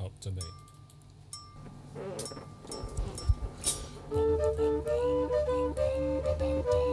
up to me.